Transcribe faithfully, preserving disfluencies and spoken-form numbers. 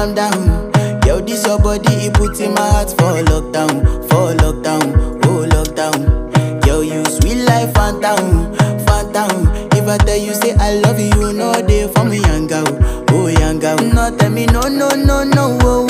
calm down. Yo, this your body, it puts in my heart for lockdown, for lockdown, oh lockdown. Yo, you sweet life, phantom, phantom. If I tell you say I love you, you know they for me, young girl, oh young girl. No, tell me no, no, no, no, oh.